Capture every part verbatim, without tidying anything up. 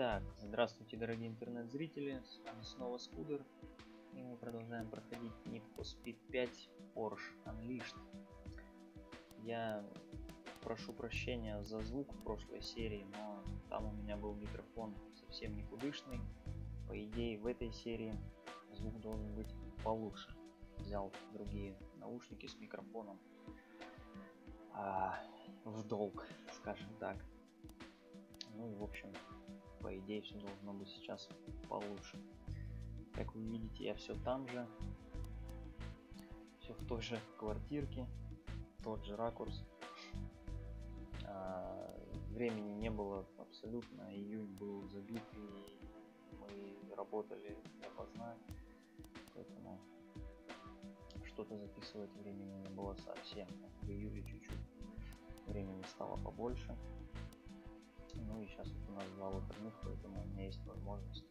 Итак, здравствуйте, дорогие интернет-зрители, с вами снова Скудер, и мы продолжаем проходить Need For Speed пять Porsche Unleashed. Я прошу прощения за звук в прошлой серии, но там у меня был микрофон совсем никудышный. По идее, в этой серии звук должен быть получше. Взял другие наушники с микрофоном а, в долг, скажем так. Ну и в общем, по идее, все должно быть сейчас получше. Как вы видите, я все там же, все в той же квартирке, тот же ракурс. А, времени не было абсолютно, июнь был забит, и мы работали допоздна, поэтому что-то записывать времени не было совсем. В июле чуть-чуть времени стало побольше. Ну и сейчас вот у нас два выходных, поэтому у меня есть возможность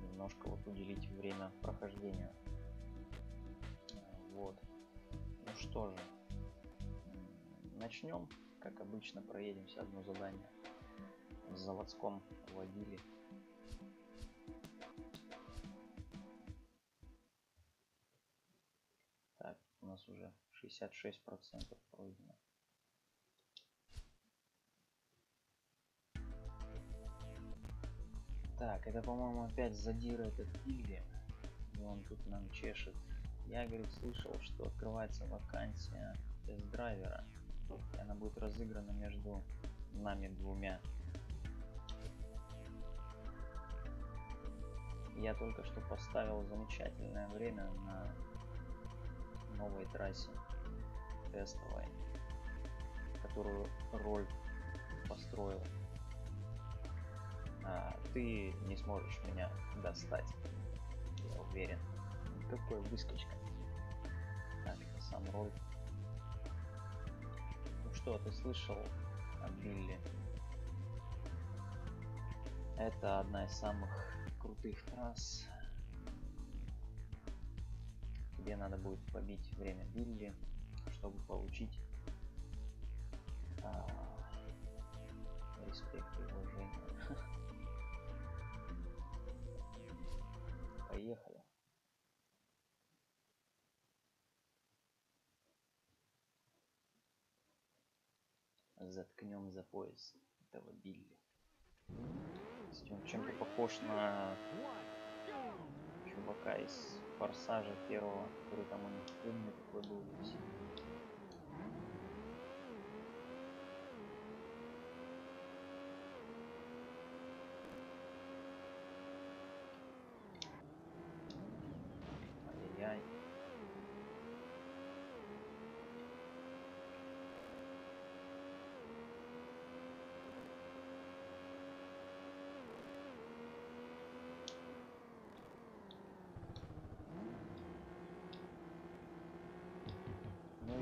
немножко вот уделить время прохождению. Вот. Ну что же, начнем. Как обычно, проедемся одно задание в заводском водиле. Так, у нас уже шестьдесят шесть процентов пройдено. Так, это, по-моему, опять задира этот Игорь. Он тут нам чешет. Я, говорит, слышал, что открывается вакансия тест-драйвера. И она будет разыграна между нами двумя. Я только что поставил замечательное время на новой трассе тестовой, которую Роль построил. А, ты не сможешь меня достать, я уверен. Какой выскочка. Так, сам Роль. Ну что, ты слышал о Билли? Это одна из самых крутых трасс. Тебе надо будет побить время Билли, чтобы получить а, респект и уважение. Поехали. Заткнем за пояс этого Билли. Он чем-то похож на чувака из Форсажа первого, который там у них умный такой был.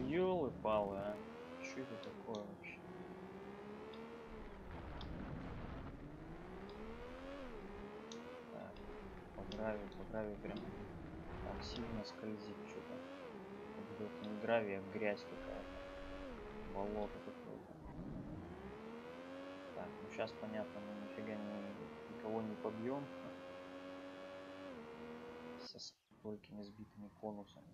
Ёлы-палы, а? Что это такое вообще? Так, по гравию, по гравию прям так сильно скользит что-то. Не гравий, а грязь какая-то. Болото какое-то. Так, ну сейчас понятно, мы нифига не, никого не побьем. Со столькими сбитыми конусами.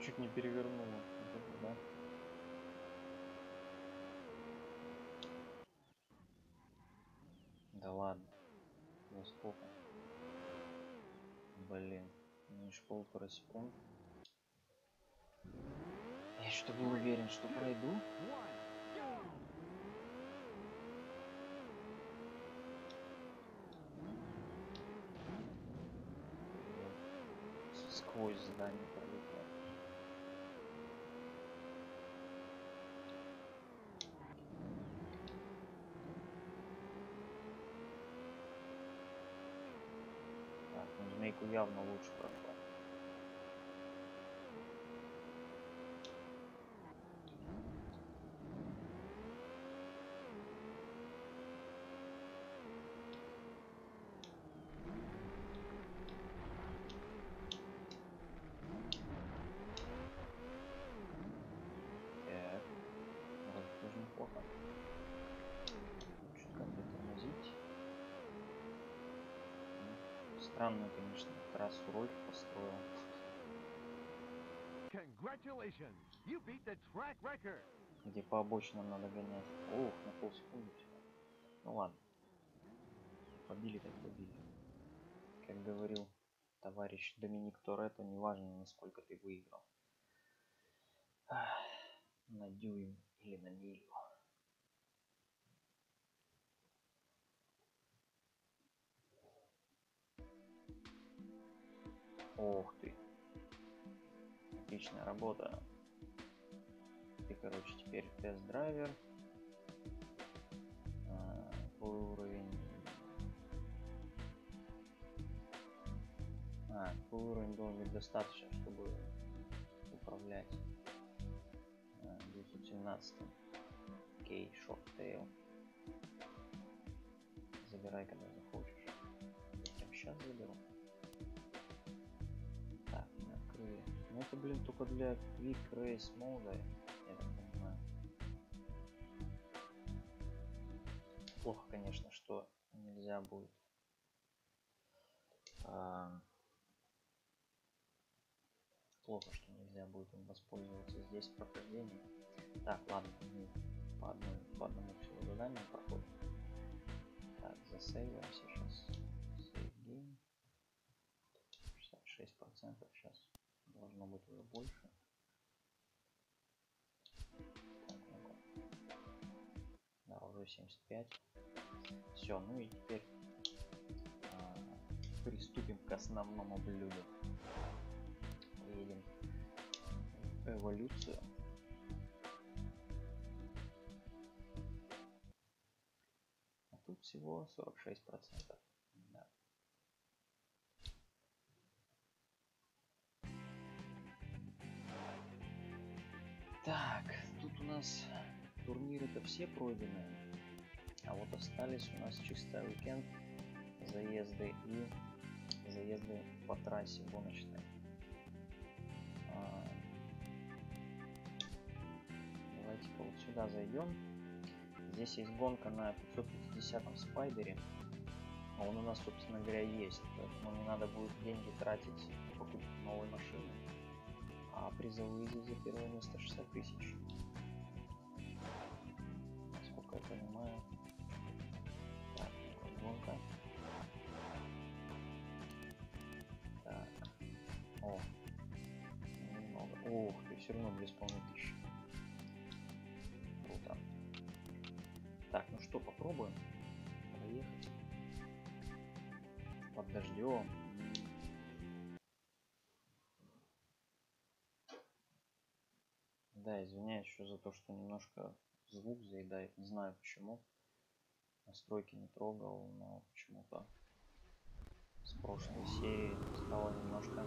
Чуть не перевернула, да? Да ладно, ну сколько? Блин, не школу проспун. Я что-то был уверен, что пройду. Сквозь здание пролетел. Так, ну змейку явно лучше прошла. Странную, конечно, трассу роль построил. Где по обочинам надо гонять. Ох, на полсекунды. Ну ладно. Побили так побили. Как говорил товарищ Доминик Торетто, неважно, насколько ты выиграл. На дюйм или на милю. Ох ты. Отличная работа. Ты, короче, теперь тест-драйвер. А, твой уровень. А, твой уровень должен быть достаточно, чтобы управлять. А, девятьсот семнадцать. Окей, Short Tail. Забирай, когда захочешь. Я прям сейчас заберу. Ну это, блин, только для Quick Race мода, я так понимаю. Плохо, конечно, что нельзя будет а... плохо, что нельзя будет им воспользоваться здесь в прохождении. Так, ладно, мы по одной, по одному всего заданию проходим. Так, засейвим сейчас. Save шестьдесят шесть процентов сейчас. Должно быть уже больше. Так, ну да, уже семьдесят пять. Все, ну и теперь а, приступим к основному блюду. Едем в эволюцию. А тут всего сорок шесть процентов. Да. Так, тут у нас турниры-то все пройдены, а вот остались у нас чисто уикенд заезды и заезды по трассе гоночной. А... Давайте-ка вот сюда зайдем. Здесь есть гонка на пятьсот пятидесятом Спайдере, а он у нас, собственно говоря, есть, поэтому не надо будет деньги тратить на покупку новой машины. А призовые за первое место шестьдесят тысяч. Насколько я понимаю. Так, гонка. Так. О. Немного. Ох, ты все равно без полной тысячи. Круто. Так, ну что, попробуем проехать. Подождем. Да, извиняюсь еще за то, что немножко звук заедает. Не знаю почему. Настройки не трогал, но почему-то с прошлой серии стало немножко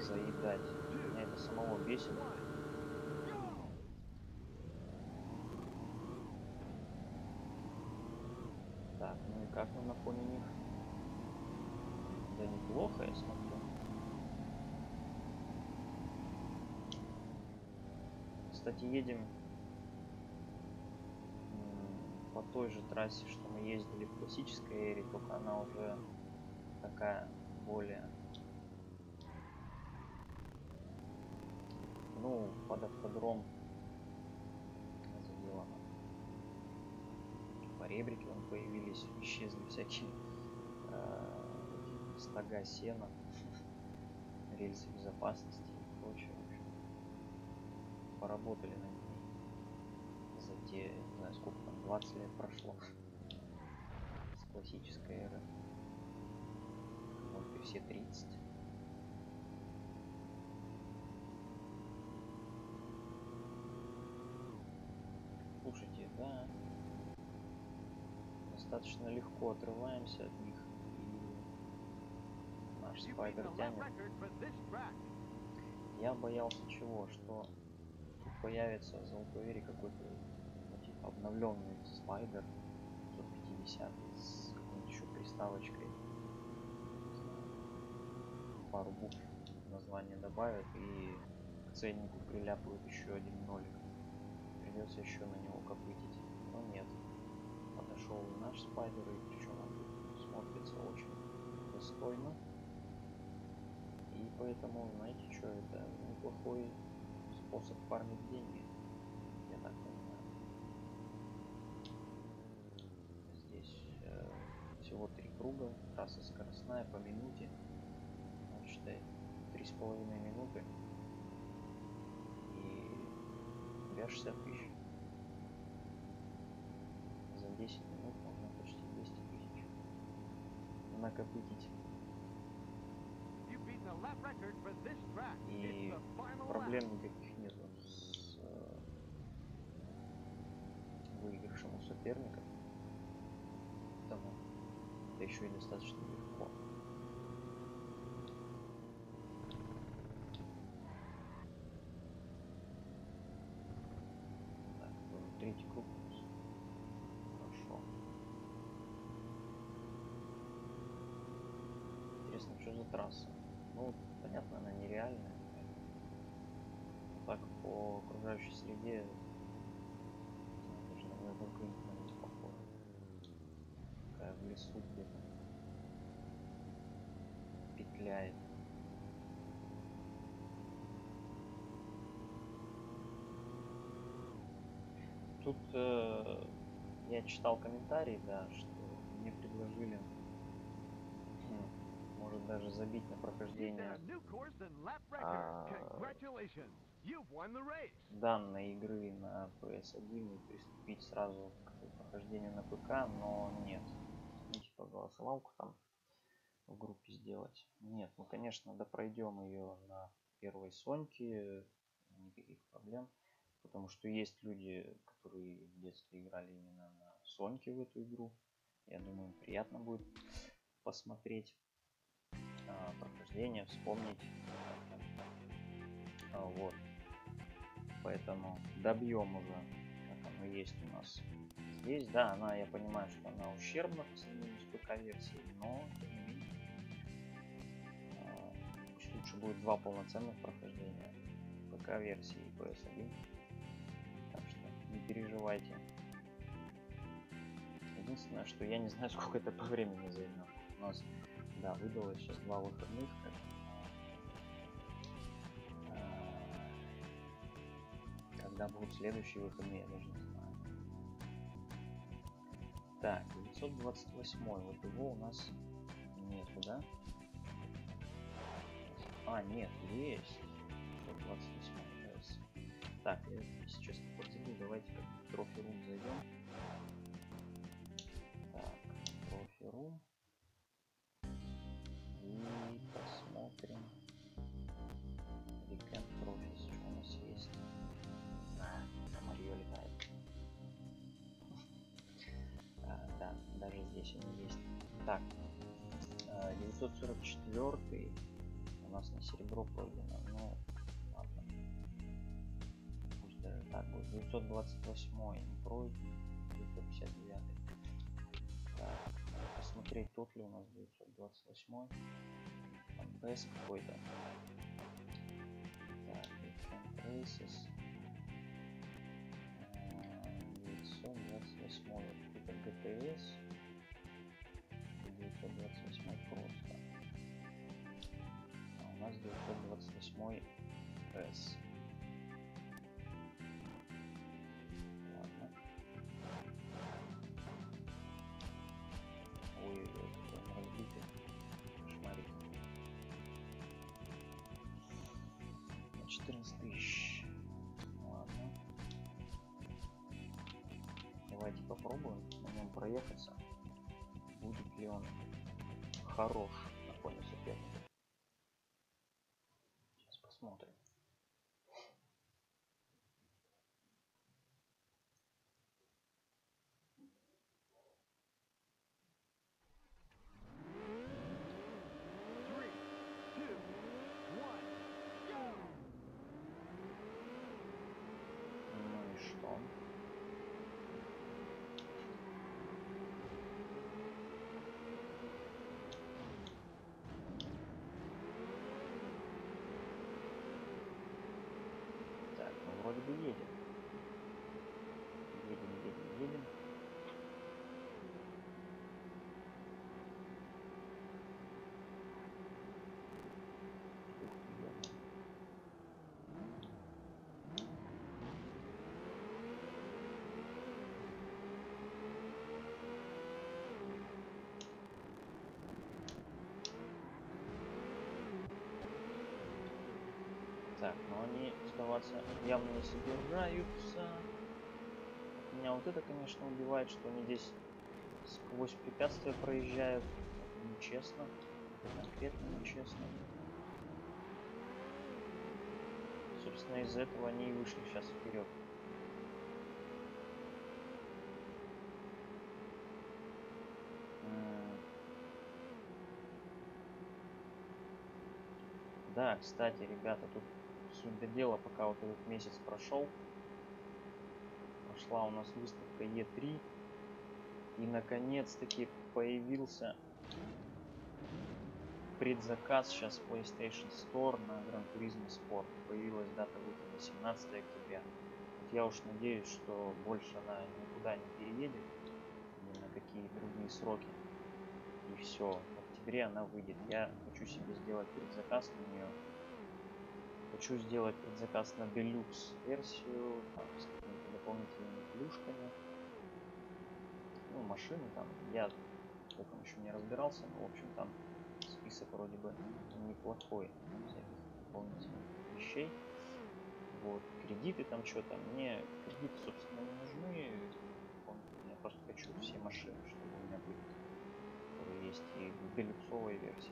заедать. Меня это самого бесит. Так, ну и как мы на фоне них? Да неплохо, я смотрю. Кстати, едем по той же трассе, что мы ездили в классической эре, только она уже такая более, ну, под автодром заделана. По ребрике появились, исчезли всякие э, стога сена. рельсы безопасности и прочее. Поработали на ней за те, не знаю, сколько там, двадцать лет прошло с классической эры, может быть все тридцать. Слушайте, да, достаточно легко отрываемся от них, и наш спайдер тянет. Я боялся чего, что появится за упавери какой-то, ну, типа, обновленный спайдер сто пятьдесят с какой-нибудь еще приставочкой, пару букв название добавят и к ценнику приляпают еще один нолик, придется еще на него копытить. Но нет, подошел наш спайдер, и причем он смотрится очень достойно, и поэтому, знаете что, это неплохой способ фармить деньги, я так понимаю. Здесь э, всего три круга, трасса скоростная по минуте, он считает три с половиной минуты и шестьдесят тысяч. За десять минут можно почти двести тысяч накопить. И проблем никаких нет с выигрышем у соперника, потому это еще и достаточно легко. Так, третий круг. Хорошо. Интересно, что за трасса? Ну, понятно, она нереальная. Так, по окружающей среде даже на моего не похоже. Такая в лесу где-то петляет. Тут э, я читал комментарии, да, что мне предложили может даже забить на прохождение а, данной игры на пэ эс один и приступить сразу к прохождению на ПК, но нет. Ну, типа голосовалку там в группе сделать. Нет, мы, конечно, допройдем ее на первой Соньке, никаких проблем. Потому что есть люди, которые в детстве играли именно на Соньке в эту игру. Я думаю, приятно будет посмотреть прохождение, вспомнить. Вот поэтому добьем уже, как оно есть у нас здесь. Да, она, я понимаю, что она ущербна по сравнению с ПК версией, но лучше будет два полноценных прохождения ПК версии и пэ эс один, так что не переживайте. Единственное, что я не знаю, сколько это по времени займет у нас. Да, выдалось сейчас два выходных. Когда будут следующие выходные, я даже не знаю. Так, девятьсот двадцать восемь, вот его у нас нету, да? А, нет, есть. девятьсот двадцать восемь, кажется. Так, я сейчас подтяну, давайте как трофи-рум зайдем. Так, трофи-рум. И посмотрим Weekend Trophies, что у нас есть. Да, Марио летает. А, да, даже здесь они есть. Так, девятьсот сорок четыре у нас на серебро пройдено, но ладно. Пусть даже так будет. девятьсот двадцать восемь не пройден, девятьсот пятьдесят девять. Так, посмотреть, тот ли у нас девятьсот двадцать восемь, там бэс какой-то. Так, девятьсот двадцать восемь это джи ти эс, девятьсот двадцать восемь просто, а у нас девятьсот двадцать восемь бэс. Ой, это разбитый шмарик. тысяч. Ладно. Давайте попробуем на нем проехаться. Будет ли он хорош на фоне соперника. Сейчас посмотрим. Так, но они сдаваться явно не собираются. Меня вот это, конечно, убивает, что они здесь сквозь препятствия проезжают. Нечестно. Конкретно нечестно. Собственно, из-за этого они и вышли сейчас вперед. Да, кстати, ребята, тут суть до дела, пока вот этот месяц прошел, пошла у нас выставка Е три, и наконец-таки появился предзаказ сейчас PlayStation Store на Gran Turismo Sport. Появилась дата выхода семнадцатое октября. Я уж надеюсь, что больше она никуда не переедет, ни на какие другие сроки, и все. В октябре она выйдет. Я хочу себе сделать предзаказ на нее. Хочу сделать предзаказ на Deluxe версию там, с какими-то дополнительными плюшками. Ну, машины там. Я толком еще не разбирался, но в общем там список вроде бы неплохой. Там всяких дополнительных вещей. Вот. Кредиты там что-то. Мне кредиты, собственно, не нужны. Я просто хочу все машины, чтобы у меня были. Есть и в делюксовой версии.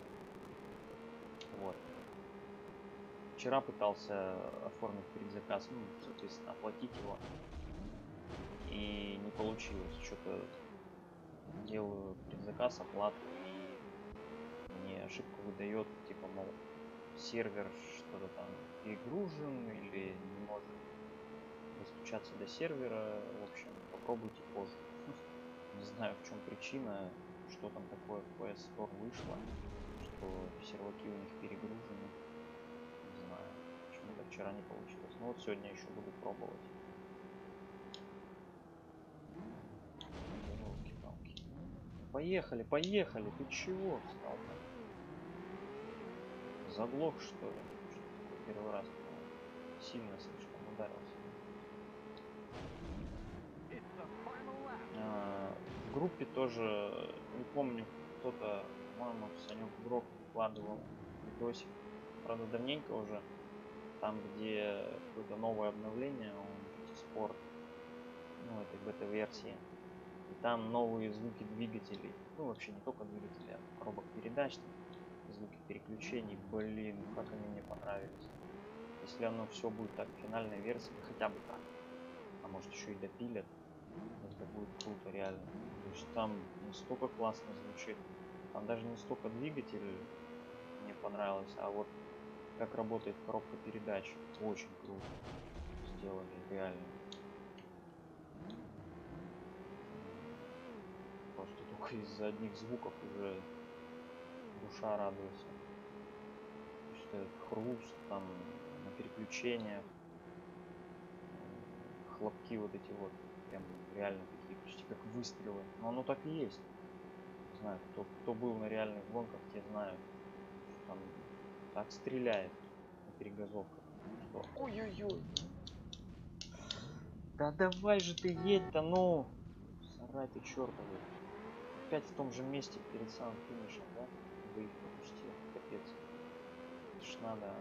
Вот. Вчера пытался оформить предзаказ, ну, соответственно, оплатить его. И не получилось. Что-то делаю предзаказ, оплату, и мне ошибку выдает, типа, мол, сервер что-то там перегружен или не может достучаться до сервера. В общем, попробуйте позже. Не знаю, в чем причина. Что там такое в пи эс Store вышло, что серваки у них перегружены, не знаю, почему-то вчера не получилось, но вот сегодня еще буду пробовать. Поехали, поехали, ты чего встал-то? Заглох, что ли? Что-то первый раз сильно слишком ударился. В группе тоже, не помню, кто-то, по-моему, Санек Грок выкладывал видосик, правда давненько уже, там где какое-то новое обновление, он спорт, ну это бета-версии, и там новые звуки двигателей, ну вообще не только двигателей, а коробок передач, звуки переключений, блин, как они мне понравились. Если оно все будет так в финальной версии, хотя бы так, а может еще и допилят. Это будет круто, реально. То есть там настолько классно звучит. Там даже не столько двигатель мне понравилось, а вот как работает коробка передач. Очень круто сделали, реально. Просто только из-за одних звуков уже душа радуется. То есть этот хруст, там, на переключениях, хлопки вот эти вот. Прям реально такие почти как выстрелы, но оно так и есть. Не знаю, кто, кто был на реальных гонках, те знают, что там так стреляет на перегазовках. Ой-ой-ой. Да давай же ты едь-то, ну! Сарай ты чертовый. Опять в том же месте перед самым финишем, да? Вы их пропустили, капец. Это ж надо.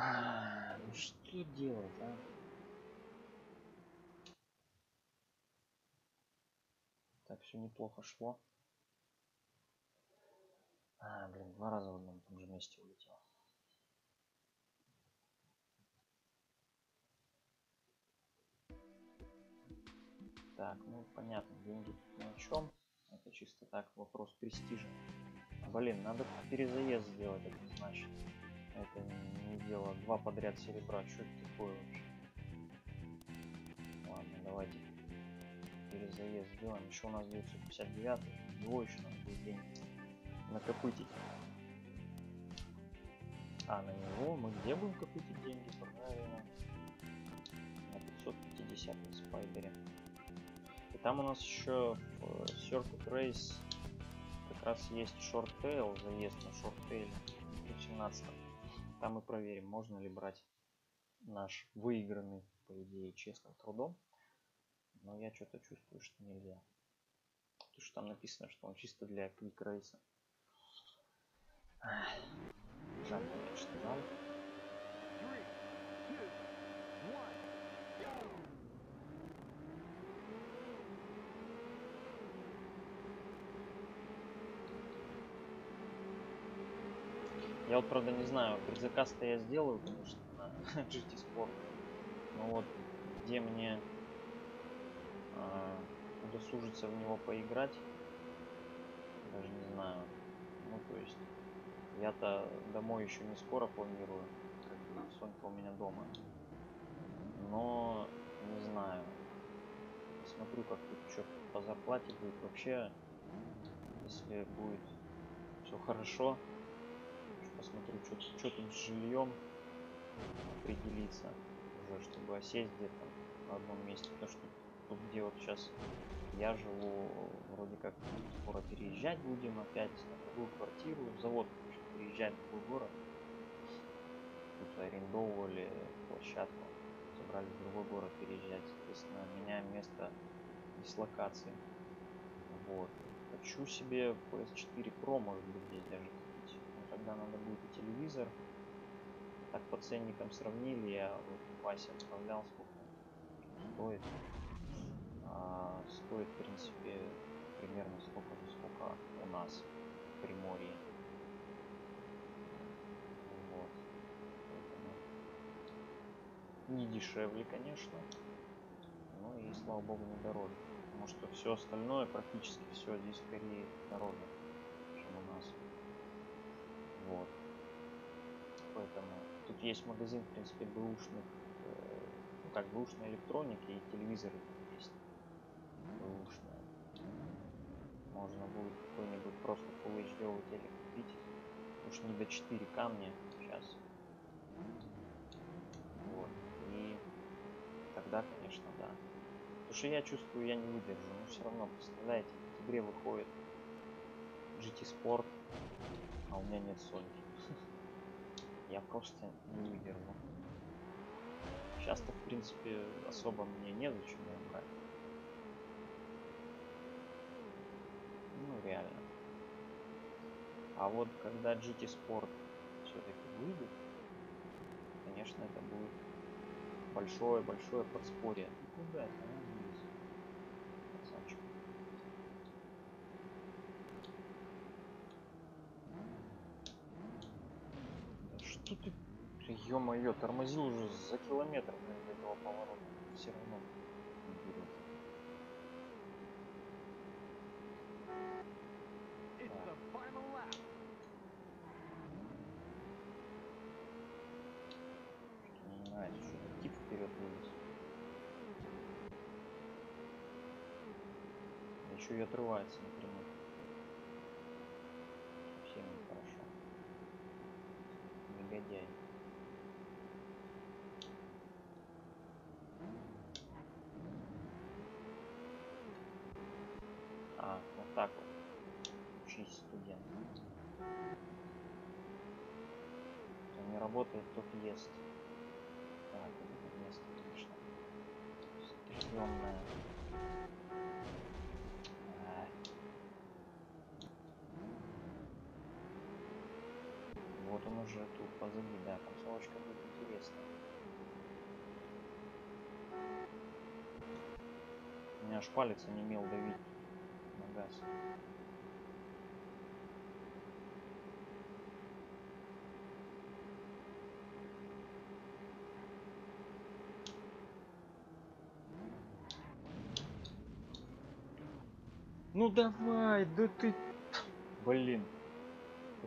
Ah, ну что делать, а? Так, все неплохо шло. А, блин, два раза в одном том же месте улетел. Так, ну понятно, деньги ни о чем. Это чисто так, вопрос престижа. Блин, надо перезаезд сделать, это значит. Это не дело. Два подряд серебра. Что это такое вообще? Ладно, давайте перезаезд сделаем. Еще у нас девятьсот пятьдесят девять. Двоечный надо будет денег накопытить. А на него мы где будем копытить деньги? Правильно. На пятьсот пятьдесят на спайдере. И там у нас еще в Circuit Race как раз есть Short Tail. Заезд на Short Tail семнадцать. Там мы проверим, можно ли брать наш выигранный, по идее, честным трудом. Но я что-то чувствую, что нельзя. Потому что там написано, что он чисто для квик-рейса. Жаль, конечно, жаль. Я вот, правда, не знаю, предзаказ-то я сделаю, конечно, на джи ти Sport. Но вот где мне э, удосужиться в него поиграть, даже не знаю. Ну, то есть, я-то домой еще не скоро планирую, как бы Сонька у меня дома. Но, не знаю, смотрю, как тут что по зарплате будет. Вообще, если будет все хорошо, посмотрю, что тут с жильем определиться уже, чтобы осесть где-то на одном месте. Потому что тут, где вот сейчас я живу, вроде как скоро переезжать будем опять на другую квартиру. Завод переезжать в другой город. Тут арендовывали площадку, собрались в другой город переезжать. Соответственно, меня место дислокации. Вот. Хочу себе пи эс четыре про, может быть, здесь даже. Тогда надо будет и телевизор. Так по ценникам сравнили, я вот Вася отправлял, сколько стоит. А, стоит, в принципе, примерно сколько же сколько у нас в Приморье. Вот. Поэтому не дешевле, конечно. Ну и слава богу, не дороже. Потому что все остальное, практически все здесь скорее дороже, чем у нас. Вот. Поэтому тут есть магазин, в принципе, бэушных, э, ну как бэушной электроники, и телевизоры есть бэушные. Можно будет какой-нибудь просто Full эйч ди телек купить. Уж не до четыре ка мне сейчас. Вот. И тогда, конечно, да. Потому что я чувствую, я не выдержу. Но все равно, представляете, в октябре выходит джи ти Sport. А у меня нет Соньки. Я просто не выдержу. Сейчас-то, в принципе, особо мне незачем ее брать. Ну, реально. А вот когда джи ти Sport все-таки выйдет, конечно, это будет большое-большое подспорье. Ну, куда это? Красавчик. Что ты, ё-моё, тормозил уже за километр до этого поворота, все равно не берет. Да. Что-то не нравится, что-то тип вперед вылез. Еще и отрывается, например. Совсем нехорошо. Негодяй. А, вот так вот. Учись, студент. Кто не работает, тот ест. Так, это место, конечно. Стрёмное. вот он уже тут позади, да, концовочка будет интересная. У меня аж палец онемел давить на газ. Ну давай, да ты... Блин.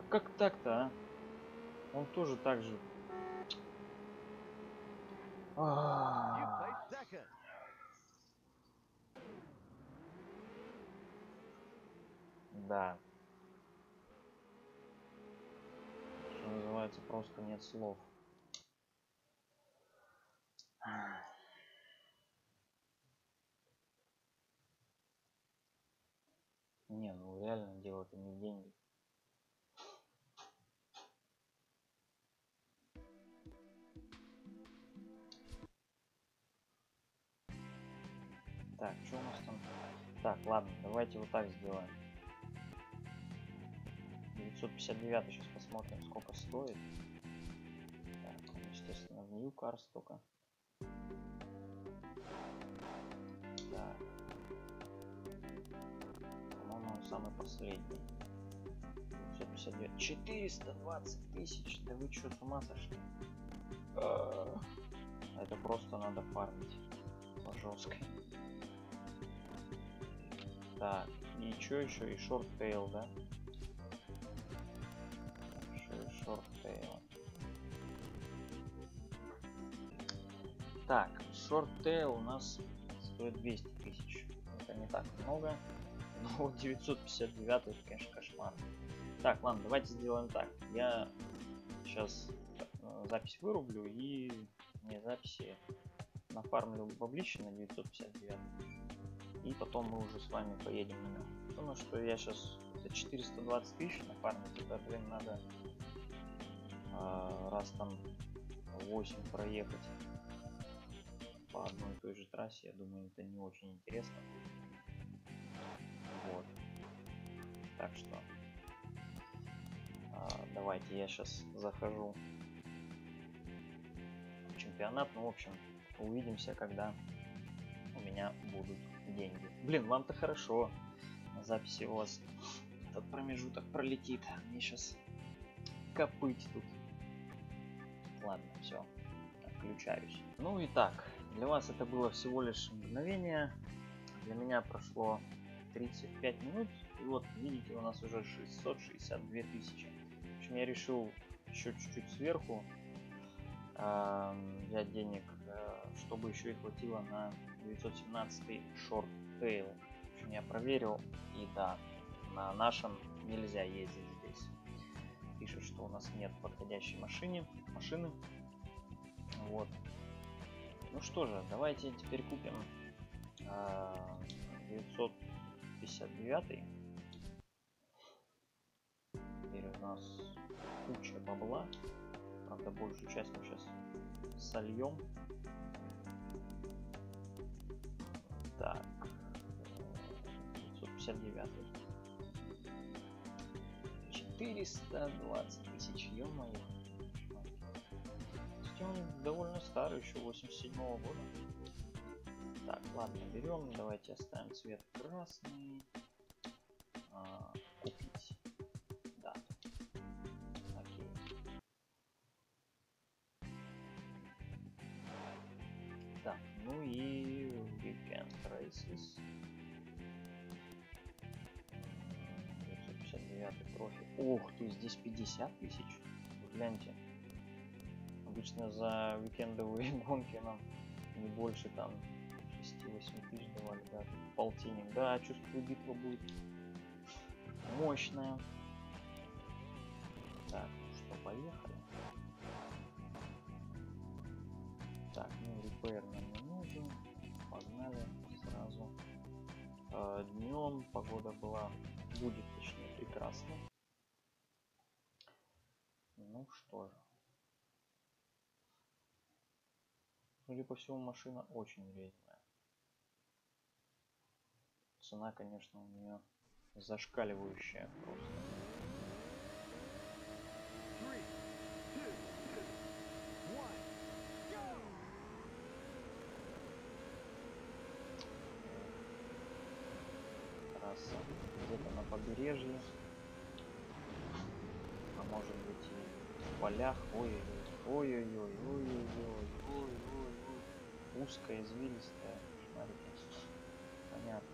Как так-то, а? Он тоже так же. А -а -а. Да. Что называется, просто нет слов. Не, ну реально дело это не деньги. Так, что у нас там? Так, ладно, давайте вот так сделаем. девятьсот пятьдесят девять сейчас посмотрим, сколько стоит. Так, естественно, в New Car столько. Так. Самый последний пятьсот пятьдесят девять. четыреста двадцать тысяч, да вы что, с ума сошли? Это просто надо фармить по жесткой. Так, и что еще? И Short Tail, да? И Short Tail. Так, Short Tail у нас стоит двести тысяч, это не так много. Ну, девятьсот пятьдесят девять это, конечно, кошмар. Так, ладно, давайте сделаем так. Я сейчас запись вырублю и не записи нафармлю баблище на девятьсот пятьдесят девять. И потом мы уже с вами поедем на него. Потому что я сейчас за четыреста двадцать тысяч нафармить, это, блин, надо э, раз там восемь проехать по одной и той же трассе. Я думаю, это не очень интересно. Вот. Так что а, давайте я сейчас захожу в чемпионат. Ну, в общем, увидимся, когда у меня будут деньги. Блин, вам-то хорошо. На записи у вас этот промежуток пролетит. Мне сейчас копыть тут. Ладно, все. Отключаюсь. Ну и так, для вас это было всего лишь мгновение. Для меня прошло тридцать пять минут, и вот видите, у нас уже шестьсот шестьдесят две тысячи. В общем, я решил еще чуть-чуть сверху э, взять денег, э, чтобы еще и хватило на девятьсот семнадцатый Short Tail. В общем, я проверил, и да, на нашем нельзя ездить здесь. Пишет, что у нас нет подходящей машины. машины. Вот. Ну что же, давайте теперь купим э, девятьсот пятьдесят девять. Теперь у нас куча бабла, правда большую часть мы сейчас сольем. Так, девятьсот пятьдесят девять, четыреста двадцать тысяч, ё-моё. Он довольно старый, еще восемьдесят седьмого года. Так, ладно, берем, давайте оставим цвет красный. А, купить. Да. Окей. Так, ну и Weekend Races. девятьсот пятьдесят девять профи. Ох ты, здесь пятьдесят тысяч. Гляньте. Обычно за уикендовые гонки нам не больше там шесть-восемь тысяч давали, да, полтинник. Да, чувствую, битва будет мощная. Так, ну что, поехали. Так, ну репейр нам не нужен. Погнали сразу. Э, днем погода была, будет точнее, прекрасно. Ну что же. Судя по всему, машина очень редкая. Цена, конечно, у нее зашкаливающая просто. побережье, а может быть и в полях. Ой-ой-ой, узкая, извилистая. Понятно.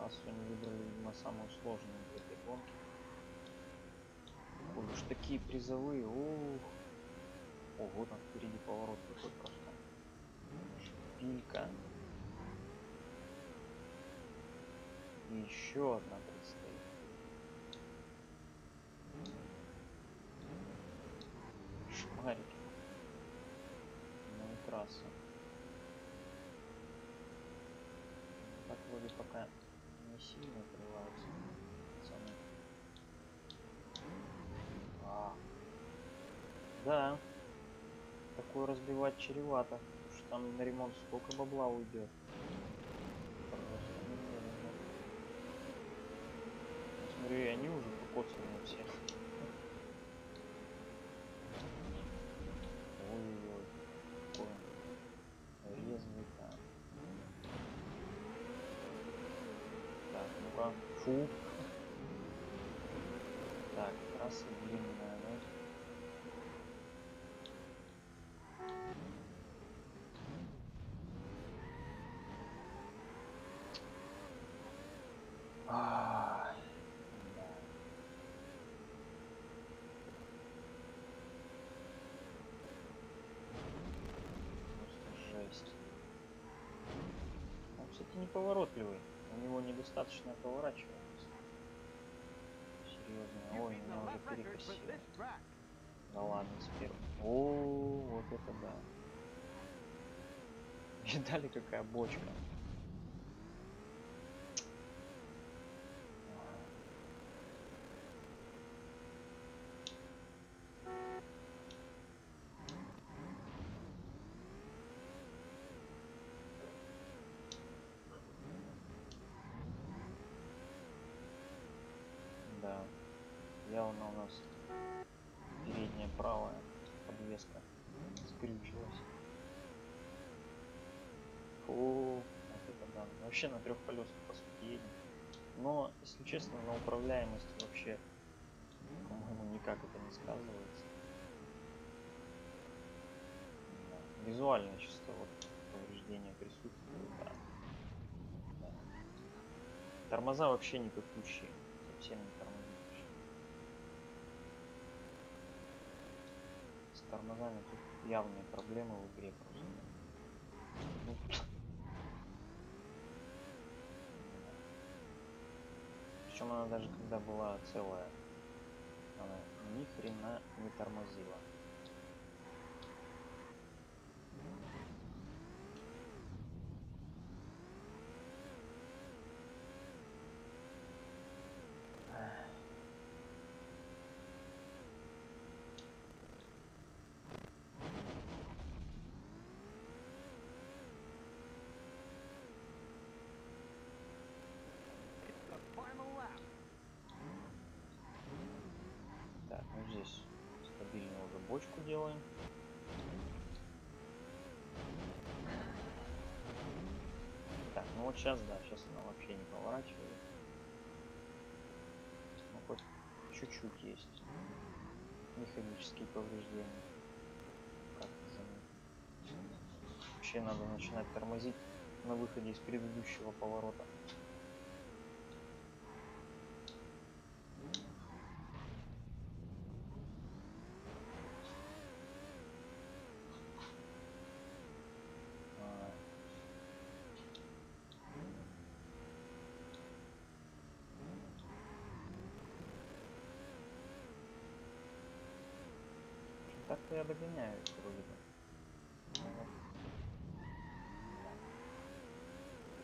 Раз они выбрали на самую сложную для этой гонки. Ой, уж такие призовые. Ох. О, вот он впереди поворот такой просто. Шпилька. И еще одна предстоит. Шмарики. Ну и трасса. Так вроде пока не сильно открываются. А. Да. Такое разбивать чревато. Потому что там на ремонт сколько бабла уйдет. Смотри, они уже покоцаны все. Ой-ой-ой, какой резвый там. Так, ну-ка, фу. Так, трасса длинная, да? А. Неповоротливый, у него недостаточно поворачивается. Серьезно, ой, меня уже перекосило. Да ладно, теперь. О, вот это да. Видали, какая бочка. Явно у нас передняя правая подвеска скрючилась. Фу, вот это да. Вообще на трех колесах по сути едем. Но, если честно, на управляемость вообще, по-моему, никак это не сказывается. Да. Визуально чисто вот повреждение присутствует. Да. Да. Тормоза вообще не подключены. Совсем не тормоза. Тормозами тут явные проблемы в игре просто. Ну. Причем она даже когда была целая, она ни хрена не тормозила. Здесь стабильно уже бочку делаем. Так, ну вот сейчас, да, сейчас она вообще не поворачивает. Ну хоть чуть-чуть есть механические повреждения. Как вообще надо начинать тормозить на выходе из предыдущего поворота. Так-то я догоняю их вроде бы. Вот.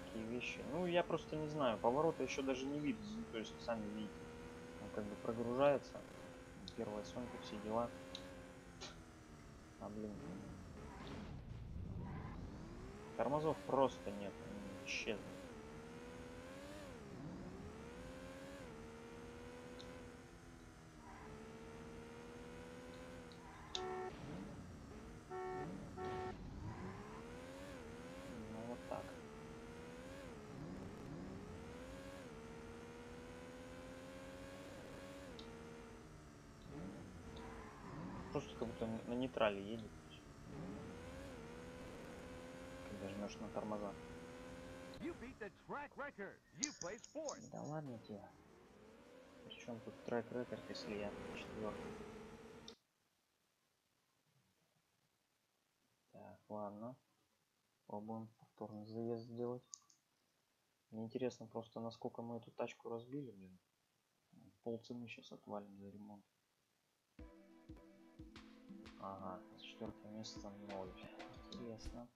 Такие вещи. Ну, я просто не знаю. Поворота еще даже не видно. Ну, то есть, сами видите. Он как бы прогружается. Первая сонка, все дела. А, блин. Тормозов просто нет. Они исчезли. просто как будто на нейтрале едет. Нажмешь на тормоза. Да ладно тебе. Причем тут трек-рекорд, если я четвертый? Так, ладно. Пробуем повторный заезд сделать. Мне интересно просто, насколько мы эту тачку разбили, блин. Полцены сейчас отвалим за ремонт. Ага, с четвертого места ноль. Интересно.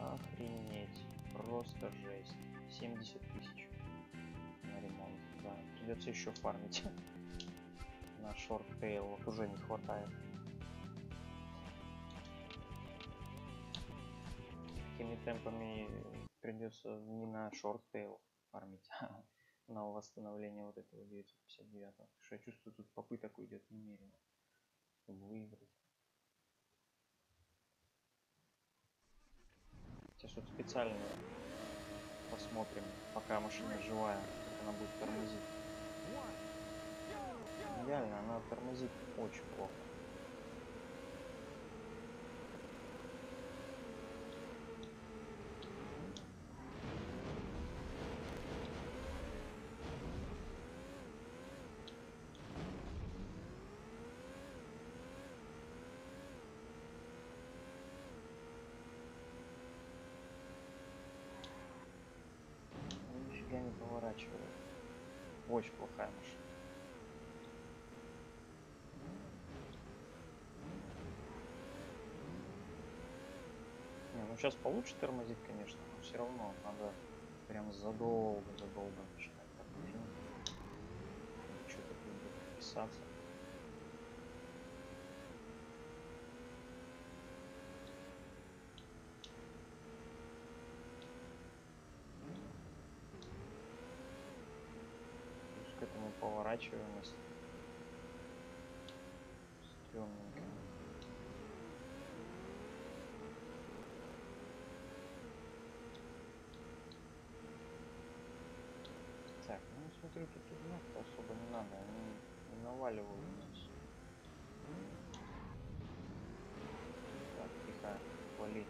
Охренеть, просто жесть. семьдесят тысяч на ремонт, да, придется еще фармить. На Short Tail вот уже не хватает. Такими темпами придется не на Short Tail фармить, а на восстановление вот этого девятьсот пятьдесят девятого. Потому что я чувствую, тут попыток уйдет немерено, чтобы выиграть. Сейчас вот специально посмотрим, пока машина живая, как она будет тормозить. Реально, она тормозит очень плохо. Не поворачивает. Очень плохая машина. Не, ну сейчас получше тормозит, конечно, но все равно надо прям задолго, задолго начинать тормозить. Что-то будет писаться. Поворачиваемость стрёмненько. Так, ну смотрю, тут знак-то особо не надо, они не наваливают нас. Так, тихо, вали.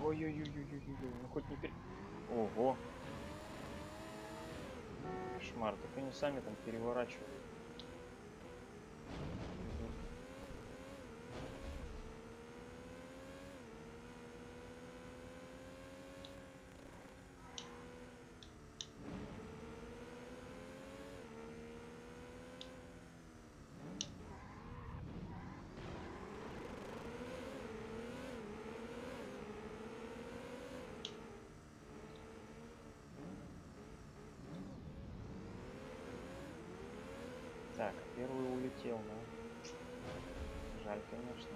Ой-ой-ой-ой-ой-ой, ну хоть не пере... Ого! Кошмар, так они сами там переворачивают. Так, первый улетел, да? Жаль, конечно.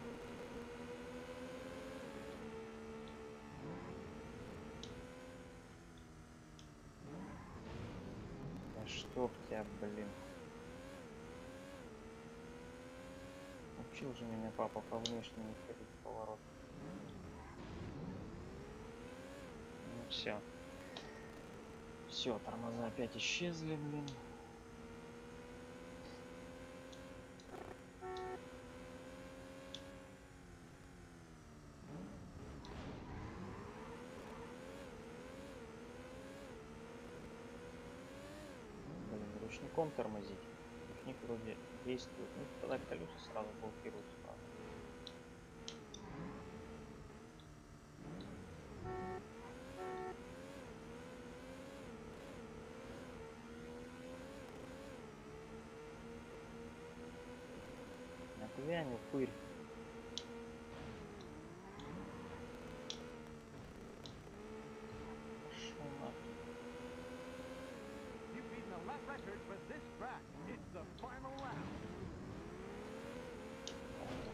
Да чтоб тебя, блин. Учил же меня папа по внешнему ходить в поворот. Ну все. Все, тормоза опять исчезли, блин. Ручником тормозить. Ручник вроде действует. Ну, тогда колеса сразу блокируют справа. arcoíris.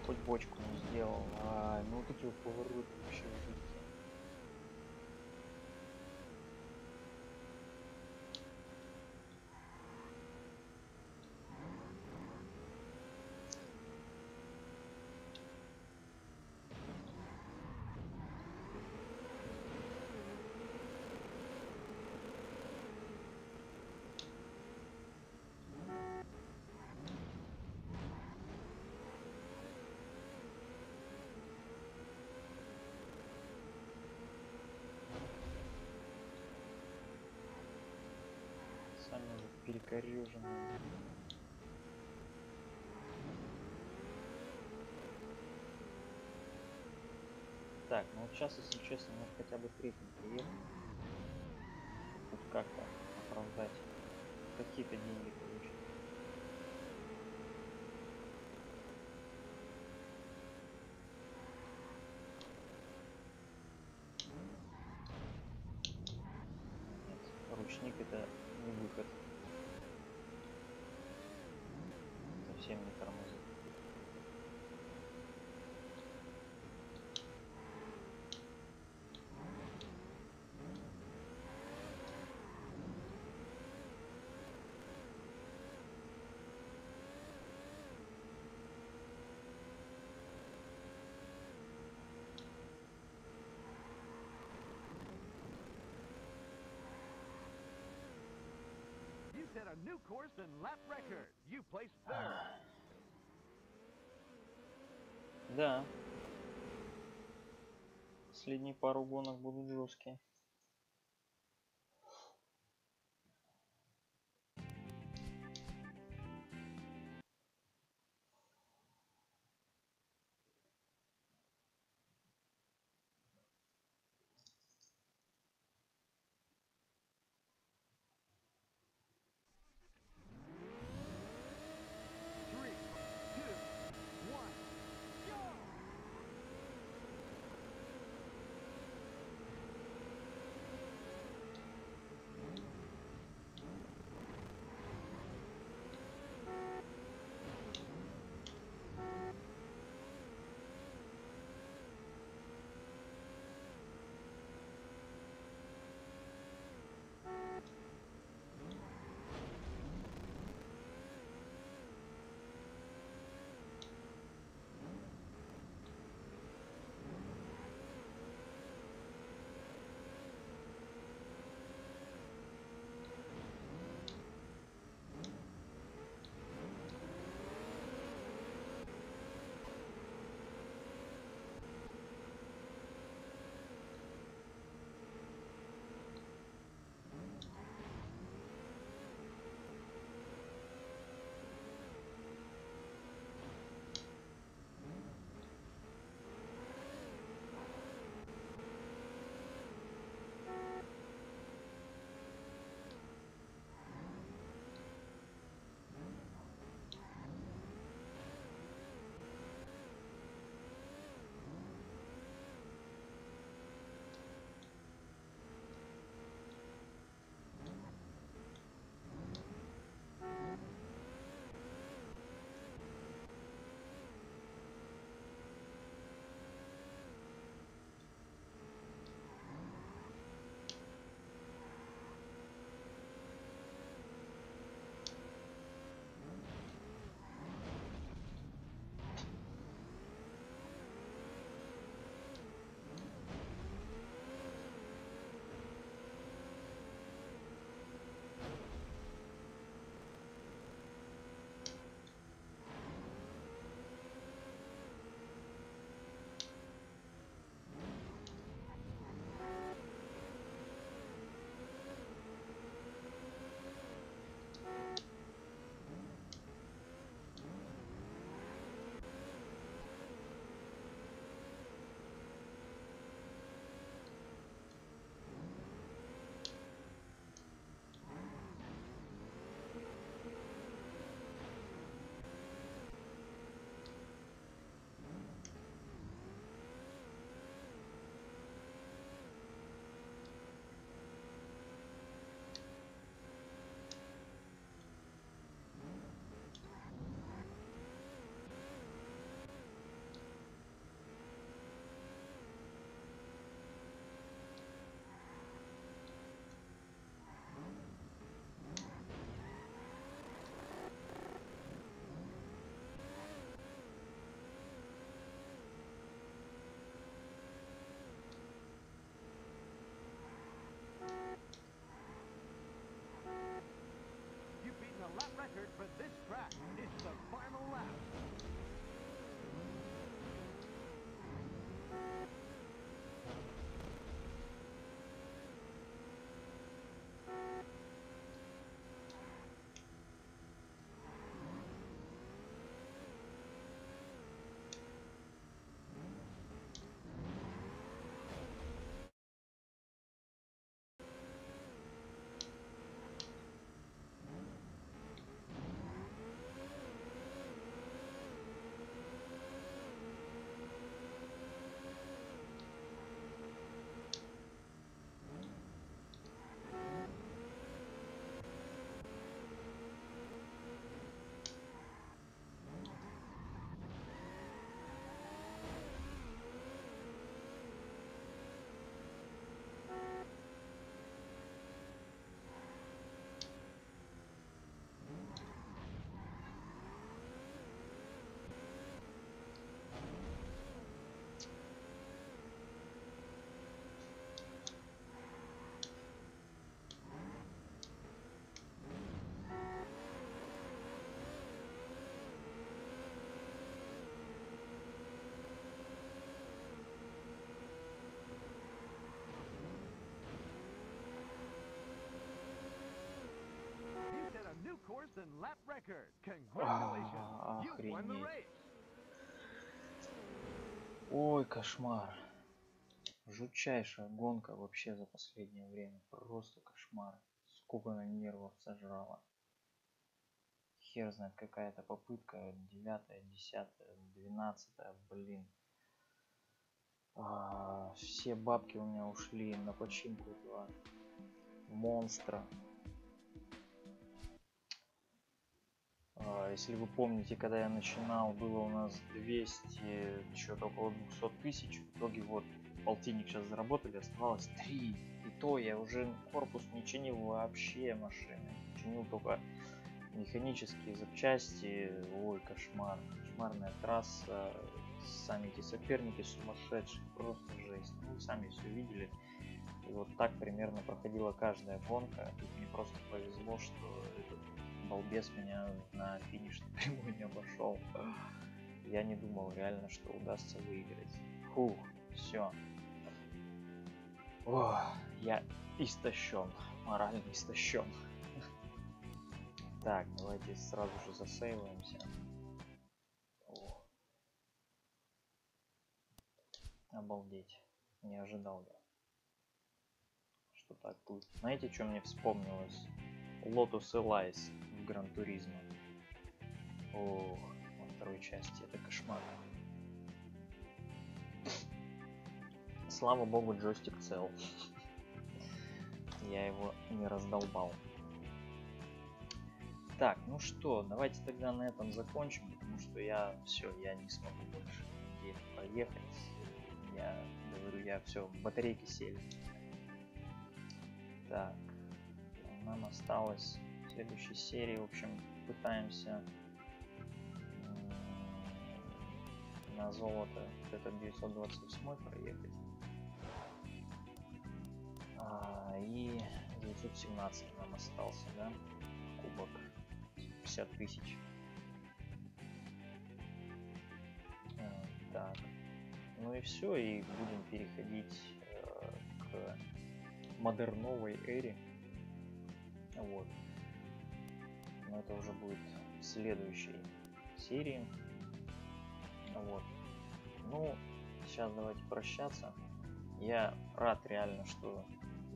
Хоть бочку не сделал, а ну вот эти вот повороты вообще жуть. Перекореженная. Так, ну вот сейчас, если честно, мы хотя бы третьим приехали. Тут как-то оправдать какие-то деньги получить. Нет, ручник это не выход. Не тормозит. You set a new course and lap record. You placed third. Да. Последние пару гонок будут жесткие. Ah, охренеть. Ой, кошмар. Жутчайшая гонка вообще за последнее время. Просто кошмар. Сколько она нервов сожрала. Хер знает, какая-то попытка. Девятая, десятая, двенадцатая, блин. А, все бабки у меня ушли на починку этого монстра. А, если вы помните, когда я начинал, было у нас двести, что-то около двухсот тысяч. В итоге вот полтинник сейчас заработали, оставалось три. И то я уже корпус не чинил вообще машины. Чинил только механические запчасти. Ой, кошмар. Кошмарная трасса. Сами эти соперники сумасшедшие. Просто жесть. Вы сами все видели. И вот так примерно проходила каждая гонка. Тут мне просто повезло, что этот балбес меня на финиш напрямую не обошел. Я не думал реально, что удастся выиграть. Фух, все. Ох, я истощен. Морально истощен. Так, давайте сразу же засейваемся. О. Обалдеть. Не ожидал я, что так будет. Знаете, что мне вспомнилось? Lotus Elise в Gran Turismo. Ох, во второй части. Это кошмар. Слава богу, джойстик цел. Я его не раздолбал. Так, ну что, давайте тогда на этом закончим, потому что я все, я не смогу больше нигде проехать. Я говорю, я все, батарейки сели. Так, нам осталось в следующей серии, в общем, пытаемся на золото этот девятьсот двадцать восемь проехать. А, и девятьсот семнадцать нам остался, да, кубок. пятьдесят тысяч. Так, ну и все, и будем переходить э, к модерновой эре. Вот, но это уже будет в следующей серии. Вот, ну сейчас давайте прощаться. Я рад реально, что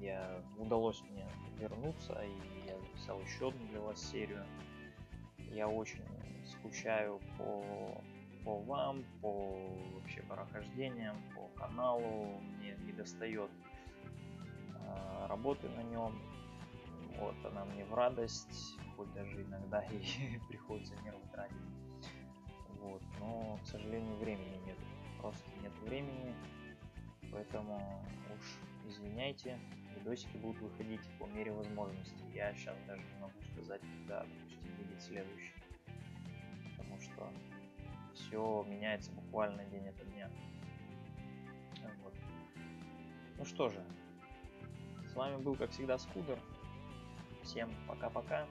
я удалось мне вернуться, и я записал еще одну для вас серию. Я очень скучаю по, по вам, по вообще по прохождениям, по каналу. Мне не достает э, работы на нем. Вот, она мне в радость, хоть даже иногда и приходится нервы тратить. Вот, но, к сожалению, времени нет. Просто нет времени. Поэтому уж извиняйте, видосики будут выходить по мере возможности. Я сейчас даже не могу сказать, когда будет следующий, потому что все меняется буквально день ото дня. Вот. Ну что же, с вами был, как всегда, Скудер. Всем пока-пока,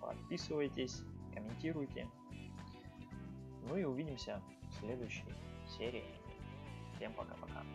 подписывайтесь, комментируйте, ну и увидимся в следующей серии. Всем пока-пока.